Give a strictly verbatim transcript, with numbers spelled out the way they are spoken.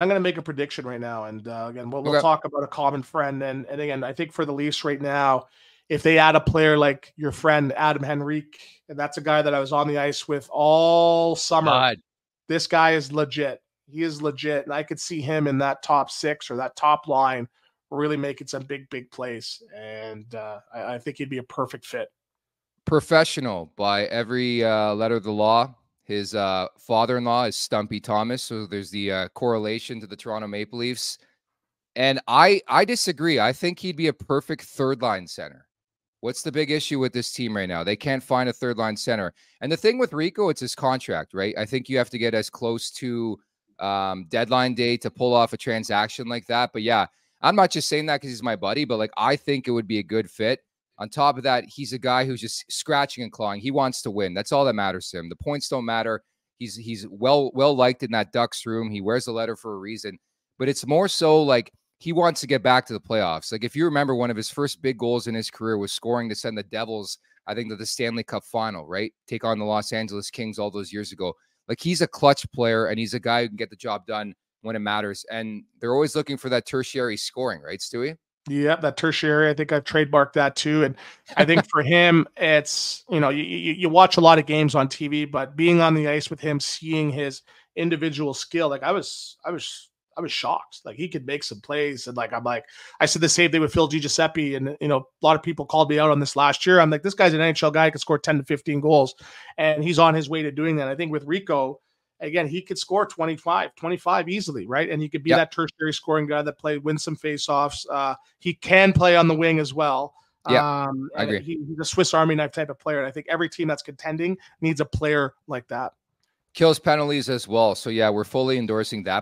I'm going to make a prediction right now, and uh, again, we'll, we'll okay. talk about a common friend. And and again, I think for the Leafs right now, if they add a player like your friend Adam Henrique, and that's a guy that I was on the ice with all summer. God. This guy is legit. He is legit, and I could see him in that top six or that top line really making some big, big plays. And uh, I, I think he'd be a perfect fit. Professional by every uh, letter of the law. His uh, father-in-law is Stumpy Thomas, so there's the uh, correlation to the Toronto Maple Leafs. And I, I disagree. I think he'd be a perfect third-line center. What's the big issue with this team right now? They can't find a third-line center. And the thing with Rico, it's his contract, right? I think you have to get as close to um, deadline day to pull off a transaction like that. But, yeah, I'm not just saying that because he's my buddy, but, like, I think it would be a good fit. On top of that, he's a guy who's just scratching and clawing. He wants to win. That's all that matters to him. The points don't matter. He's he's well well liked in that Ducks room. He wears a letter for a reason. But it's more so like he wants to get back to the playoffs. Like if you remember, one of his first big goals in his career was scoring to send the Devils, I think, to the Stanley Cup final, right? Take on the Los Angeles Kings all those years ago. Like he's a clutch player, and he's a guy who can get the job done when it matters. And they're always looking for that tertiary scoring, right, Stewie? Yeah, that tertiary. I think I've trademarked that too. And I think for him, it's, you know, you, you watch a lot of games on T V, but being on the ice with him, seeing his individual skill, like I was, I was, I was shocked. Like he could make some plays. And like, I'm like, I said the same thing with Phil Giuseppe. And, you know, a lot of people called me out on this last year. I'm like, this guy's an N H L guy. He could score ten to fifteen goals. And he's on his way to doing that. I think with Rico, again, he could score twenty-five, twenty-five easily, right? And he could be yep. that tertiary scoring guy that play, win some faceoffs. Uh, he can play on the wing as well. Yeah, um, I agree. He, he's a Swiss Army knife type of player. And I think every team that's contending needs a player like that. Kills penalties as well. So, yeah, we're fully endorsing that.